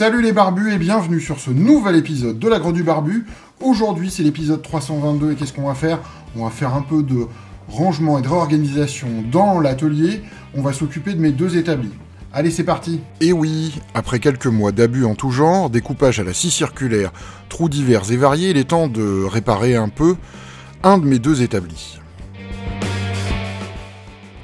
Salut les barbus et bienvenue sur ce nouvel épisode de la grotte du barbu. Aujourd'hui c'est l'épisode 322 et qu'est-ce qu'on va faire? On va faire un peu de rangement et de réorganisation dans l'atelier. On va s'occuper de mes deux établis. Allez, c'est parti! Et oui, après quelques mois d'abus en tout genre, découpage à la scie circulaire, trous divers et variés, il est temps de réparer un peu un de mes deux établis.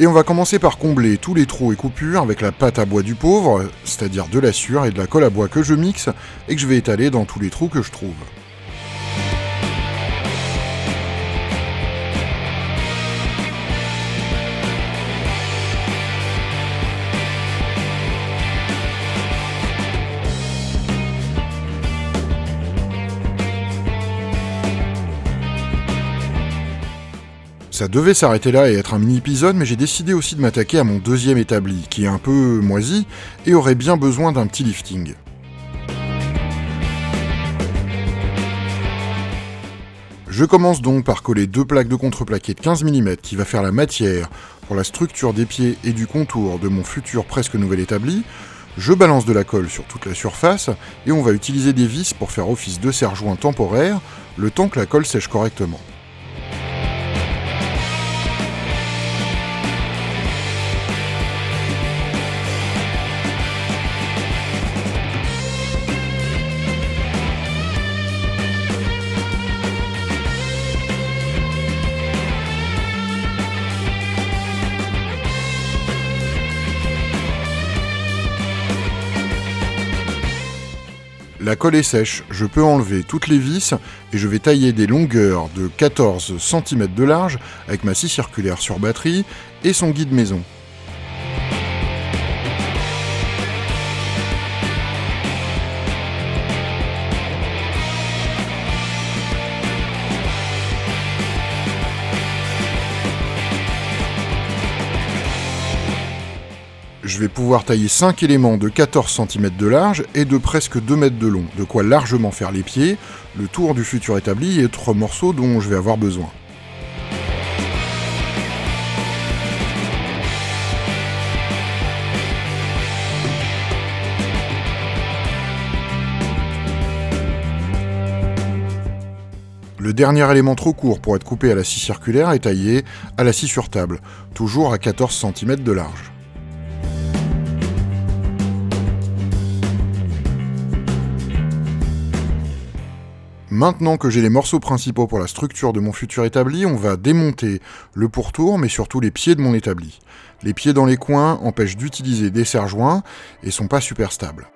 Et on va commencer par combler tous les trous et coupures avec la pâte à bois du pauvre, c'est-à-dire de la sciure et de la colle à bois que je mixe et que je vais étaler dans tous les trous que je trouve. Ça devait s'arrêter là et être un mini-épisode, mais j'ai décidé aussi de m'attaquer à mon deuxième établi, qui est un peu moisi, et aurait bien besoin d'un petit lifting. Je commence donc par coller deux plaques de contreplaqué de 15 mm, qui va faire la matière pour la structure des pieds et du contour de mon futur presque nouvel établi. Je balance de la colle sur toute la surface, et on va utiliser des vis pour faire office de serre-joint temporaire, le temps que la colle sèche correctement. La colle est sèche, je peux enlever toutes les vis et je vais tailler des longueurs de 14 cm de large avec ma scie circulaire sur batterie et son guide maison. Je vais pouvoir tailler 5 éléments de 14 cm de large et de presque 2 mètres de long, de quoi largement faire les pieds, le tour du futur établi et autres morceaux dont je vais avoir besoin. Le dernier élément trop court pour être coupé à la scie circulaire est taillé à la scie sur table, toujours à 14 cm de large. Maintenant que j'ai les morceaux principaux pour la structure de mon futur établi, on va démonter le pourtour, mais surtout les pieds de mon établi. Les pieds dans les coins empêchent d'utiliser des serre-joints et sont pas super stables.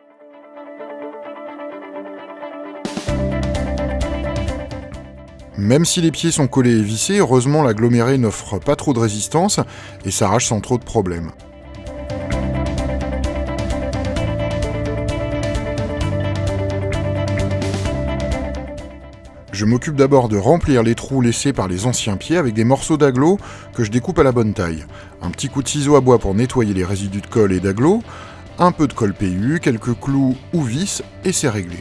Même si les pieds sont collés et vissés, heureusement l'aggloméré n'offre pas trop de résistance et s'arrache sans trop de problèmes. Je m'occupe d'abord de remplir les trous laissés par les anciens pieds avec des morceaux d'agglos que je découpe à la bonne taille. Un petit coup de ciseau à bois pour nettoyer les résidus de colle et d'agglos, un peu de colle PU, quelques clous ou vis et c'est réglé.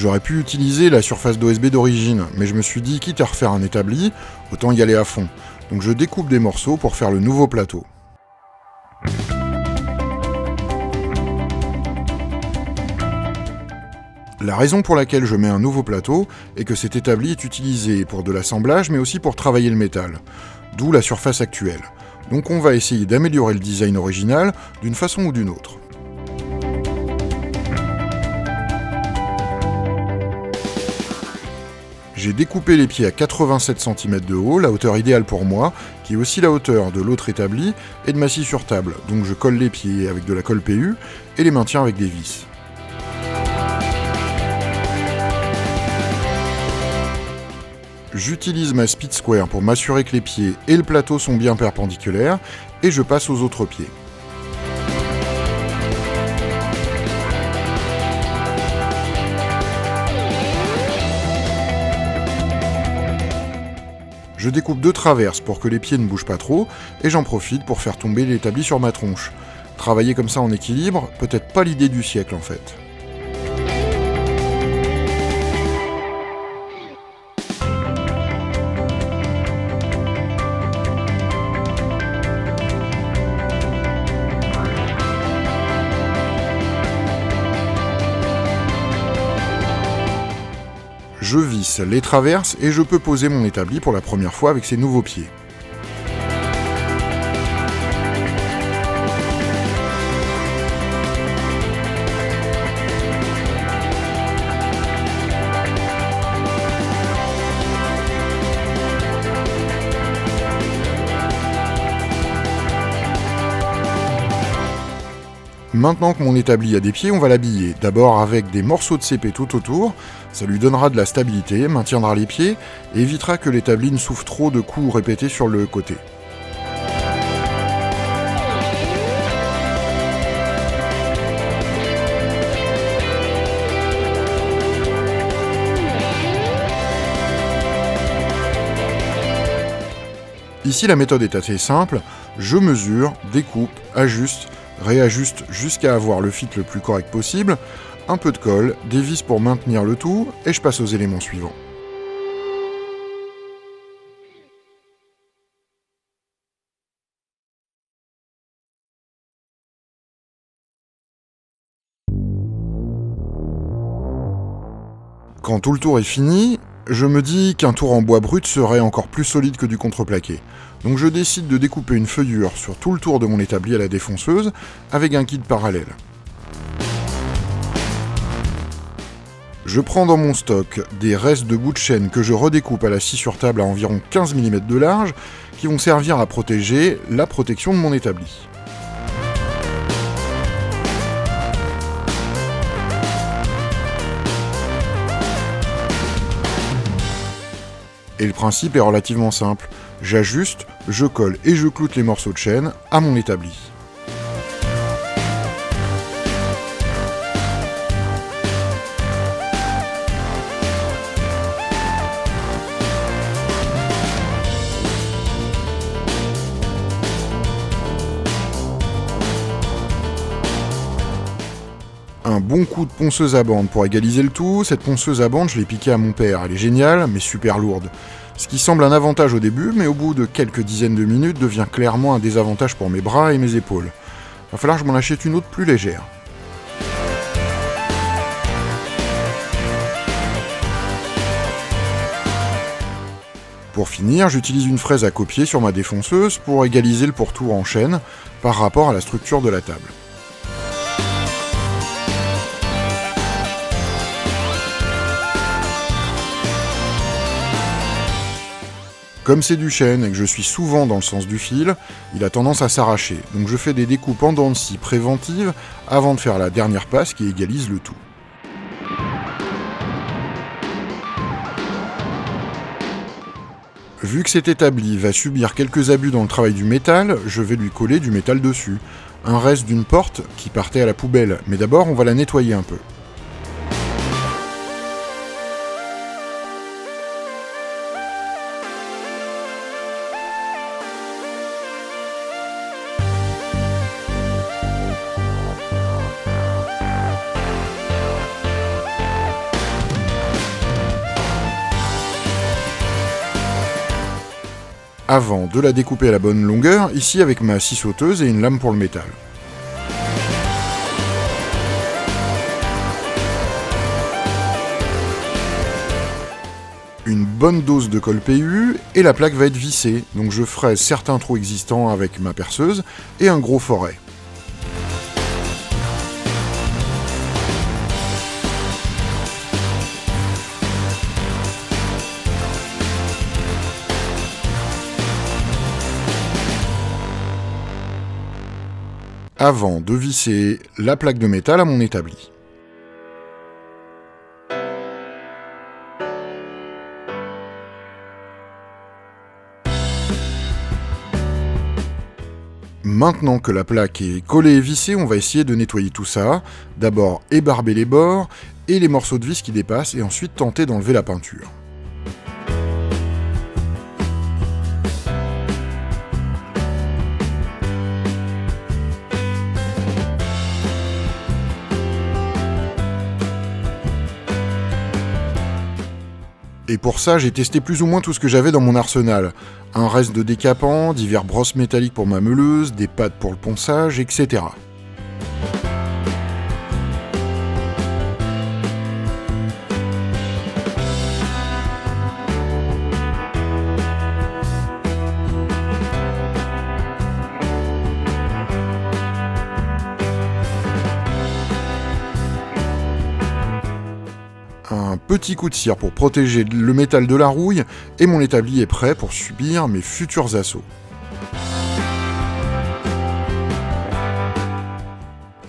J'aurais pu utiliser la surface d'OSB d'origine, mais je me suis dit, quitte à refaire un établi, autant y aller à fond. Donc je découpe des morceaux pour faire le nouveau plateau. La raison pour laquelle je mets un nouveau plateau est que cet établi est utilisé pour de l'assemblage, mais aussi pour travailler le métal, d'où la surface actuelle. Donc on va essayer d'améliorer le design original d'une façon ou d'une autre. J'ai découpé les pieds à 87 cm de haut, la hauteur idéale pour moi, qui est aussi la hauteur de l'autre établi et de ma scie sur table, donc je colle les pieds avec de la colle PU et les maintiens avec des vis. J'utilise ma speed square pour m'assurer que les pieds et le plateau sont bien perpendiculaires et je passe aux autres pieds. Je découpe deux traverses pour que les pieds ne bougent pas trop, et j'en profite pour faire tomber l'établi sur ma tronche. Travailler comme ça en équilibre, peut-être pas l'idée du siècle en fait. Je visse les traverses et je peux poser mon établi pour la première fois avec ses nouveaux pieds. Maintenant que mon établi a des pieds, on va l'habiller, d'abord avec des morceaux de CP tout autour, ça lui donnera de la stabilité, maintiendra les pieds, et évitera que l'établi ne souffre trop de coups répétés sur le côté. Ici la méthode est assez simple, je mesure, découpe, ajuste, réajuste jusqu'à avoir le fit le plus correct possible, un peu de colle, des vis pour maintenir le tout, et je passe aux éléments suivants. Quand tout le tour est fini, je me dis qu'un tour en bois brut serait encore plus solide que du contreplaqué. Donc je décide de découper une feuillure sur tout le tour de mon établi à la défonceuse avec un guide parallèle. Je prends dans mon stock des restes de bouts de chêne que je redécoupe à la scie sur table à environ 15 mm de large qui vont servir à protéger la protection de mon établi. Et le principe est relativement simple, j'ajuste, je colle et je cloute les morceaux de chêne à mon établi. Un bon coup de ponceuse à bande pour égaliser le tout, cette ponceuse à bande je l'ai piquée à mon père, elle est géniale mais super lourde. Ce qui semble un avantage au début mais au bout de quelques dizaines de minutes devient clairement un désavantage pour mes bras et mes épaules. Va falloir que je m'en achète une autre plus légère. Pour finir, j'utilise une fraise à copier sur ma défonceuse pour égaliser le pourtour en chêne par rapport à la structure de la table. Comme c'est du chêne et que je suis souvent dans le sens du fil, il a tendance à s'arracher, donc je fais des découpes en dents de scie préventives avant de faire la dernière passe qui égalise le tout. Vu que cet établi va subir quelques abus dans le travail du métal, je vais lui coller du métal dessus. Un reste d'une porte qui partait à la poubelle, mais d'abord on va la nettoyer un peu. Avant de la découper à la bonne longueur, ici avec ma scie sauteuse et une lame pour le métal. Une bonne dose de colle PU et la plaque va être vissée, donc je fraise certains trous existants avec ma perceuse et un gros foret. Avant de visser la plaque de métal à mon établi. Maintenant que la plaque est collée et vissée, on va essayer de nettoyer tout ça. D'abord ébarber les bords et les morceaux de vis qui dépassent et ensuite tenter d'enlever la peinture. Et pour ça, j'ai testé plus ou moins tout ce que j'avais dans mon arsenal. Un reste de décapant, divers brosses métalliques pour ma meuleuse, des pattes pour le ponçage, etc. Un petit coup de cire pour protéger le métal de la rouille et mon établi est prêt pour subir mes futurs assauts.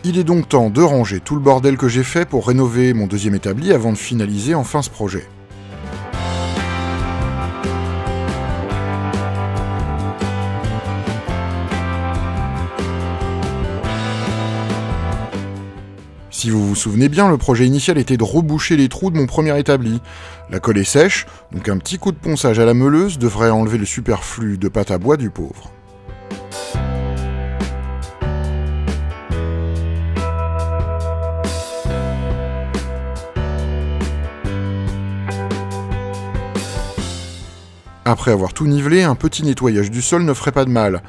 Il est donc temps de ranger tout le bordel que j'ai fait pour rénover mon deuxième établi avant de finaliser enfin ce projet. Si vous vous souvenez bien, le projet initial était de reboucher les trous de mon premier établi. La colle est sèche, donc un petit coup de ponçage à la meuleuse devrait enlever le superflu de pâte à bois du pauvre. Après avoir tout nivelé, un petit nettoyage du sol ne ferait pas de mal,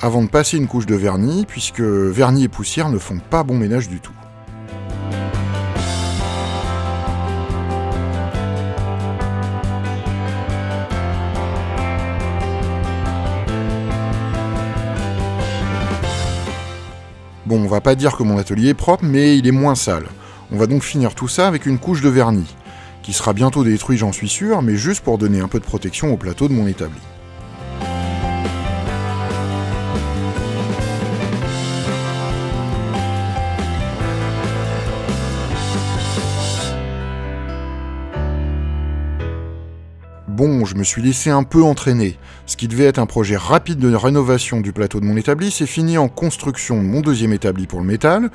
avant de passer une couche de vernis, puisque vernis et poussière ne font pas bon ménage du tout. Bon, on va pas dire que mon atelier est propre, mais il est moins sale. On va donc finir tout ça avec une couche de vernis, qui sera bientôt détruit, j'en suis sûr, mais juste pour donner un peu de protection au plateau de mon établi. Bon, je me suis laissé un peu entraîner. Ce qui devait être un projet rapide de rénovation du plateau de mon établi s'est fini en construction de mon deuxième établi pour le métal,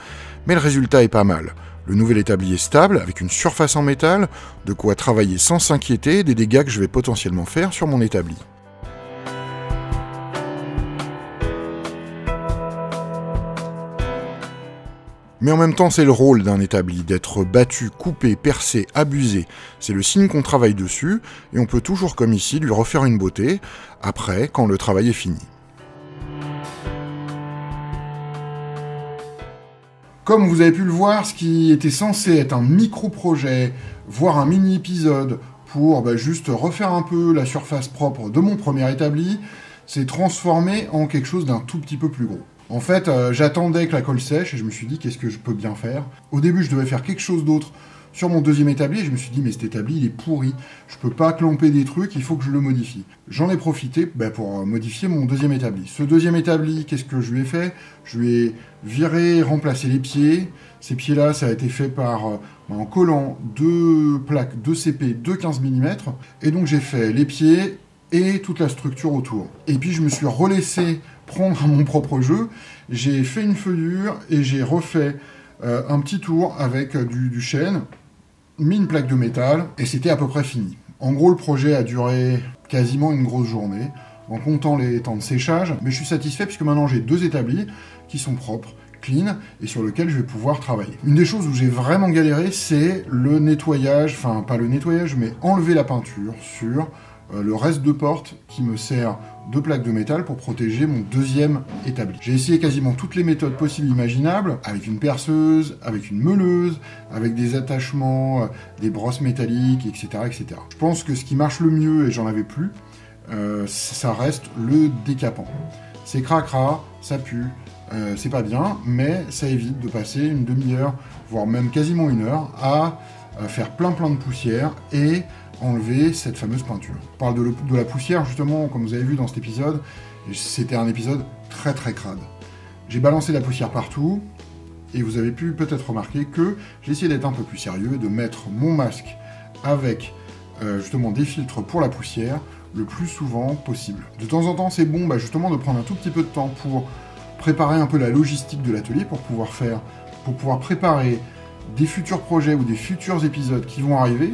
mais le résultat est pas mal. Le nouvel établi est stable, avec une surface en métal, de quoi travailler sans s'inquiéter des dégâts que je vais potentiellement faire sur mon établi. Mais en même temps, c'est le rôle d'un établi, d'être battu, coupé, percé, abusé. C'est le signe qu'on travaille dessus, et on peut toujours, comme ici, lui refaire une beauté, après, quand le travail est fini. Comme vous avez pu le voir, ce qui était censé être un micro-projet, voire un mini-épisode, pour juste refaire un peu la surface propre de mon premier établi, s'est transformé en quelque chose d'un tout petit peu plus gros. En fait, j'attendais que la colle sèche et je me suis dit qu'est-ce que je peux bien faire. Au début, je devais faire quelque chose d'autre sur mon deuxième établi et je me suis dit mais cet établi il est pourri, je peux pas clamper des trucs, il faut que je le modifie. J'en ai profité pour modifier mon deuxième établi. Ce deuxième établi, qu'est-ce que je lui ai fait? Je lui ai viré, remplacé les pieds. Ces pieds-là, ça a été fait par en collant deux plaques de CP de 15 mm. Et donc j'ai fait les pieds et toute la structure autour. Et puis je me suis relaissé prendre mon propre jeu, j'ai fait une feuillure et j'ai refait un petit tour avec du chêne, mis une plaque de métal et c'était à peu près fini. En gros, le projet a duré quasiment une grosse journée en comptant les temps de séchage, mais je suis satisfait puisque maintenant j'ai deux établis qui sont propres, clean et sur lequel je vais pouvoir travailler. Une des choses où j'ai vraiment galéré, c'est le nettoyage, enfin pas le nettoyage, mais enlever la peinture sur le reste de porte qui me sert de plaque de métal pour protéger mon deuxième établi. J'ai essayé quasiment toutes les méthodes possibles imaginables, avec une perceuse, avec une meuleuse, avec des attachements, des brosses métalliques, etc. etc. Je pense que ce qui marche le mieux, et j'en avais plus, ça reste le décapant. C'est cracra, ça pue, c'est pas bien, mais ça évite de passer une demi-heure, voire même quasiment une heure, à faire plein de poussière et enlever cette fameuse peinture. On parle de la poussière, justement, comme vous avez vu dans cet épisode, c'était un épisode très crade. J'ai balancé la poussière partout, et vous avez pu peut-être remarquer que j'ai essayé d'être un peu plus sérieux et de mettre mon masque avec justement des filtres pour la poussière le plus souvent possible. De temps en temps, c'est bon justement de prendre un tout petit peu de temps pour préparer un peu la logistique de l'atelier, pour pouvoir préparer des futurs projets ou des futurs épisodes qui vont arriver,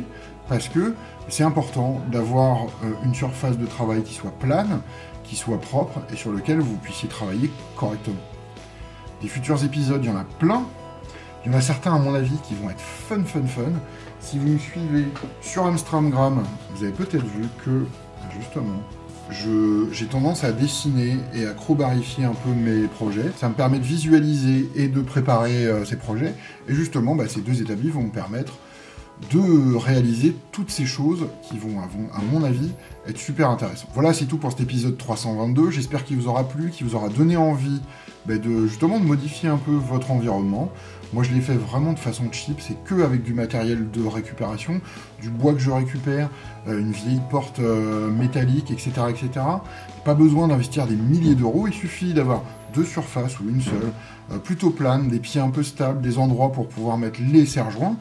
parce que c'est important d'avoir une surface de travail qui soit plane, qui soit propre et sur lequel vous puissiez travailler correctement. Des futurs épisodes, il y en a plein. Il y en a certains, à mon avis, qui vont être fun. Si vous me suivez sur Amstramgram, vous avez peut-être vu que, justement, j'ai tendance à dessiner et à crowbarifier un peu mes projets. Ça me permet de visualiser et de préparer ces projets. Et justement, ces deux établis vont me permettre de réaliser toutes ces choses qui vont, à mon avis, être super intéressantes. Voilà, c'est tout pour cet épisode 322. J'espère qu'il vous aura plu, qu'il vous aura donné envie de modifier un peu votre environnement. Moi, je l'ai fait vraiment de façon cheap, c'est que avec du matériel de récupération, du bois que je récupère, une vieille porte métallique, etc. Pas besoin d'investir des milliers d'euros, il suffit d'avoir deux surfaces ou une seule, plutôt plane, des pieds un peu stables, des endroits pour pouvoir mettre les serre-joints.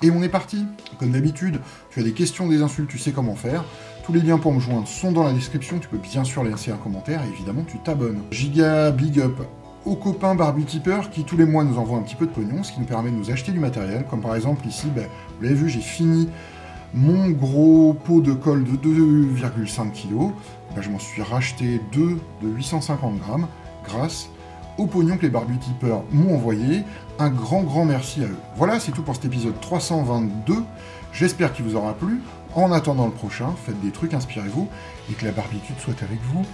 Et on est parti. Comme d'habitude, tu as des questions, des insultes, tu sais comment faire. Tous les liens pour me joindre sont dans la description, tu peux bien sûr laisser un commentaire et évidemment tu t'abonnes. Giga big up aux copains Barbu Tipeur qui tous les mois nous envoient un petit peu de pognon, ce qui nous permet de nous acheter du matériel, comme par exemple ici, vous l'avez vu, j'ai fini mon gros pot de colle de 2,5 kg, je m'en suis racheté deux de 850 grammes grâce au pognon que les Barbu Tipeurs m'ont envoyé, un grand merci à eux. Voilà, c'est tout pour cet épisode 322, j'espère qu'il vous aura plu, en attendant le prochain, faites des trucs, inspirez-vous, et que la barbitude soit avec vous.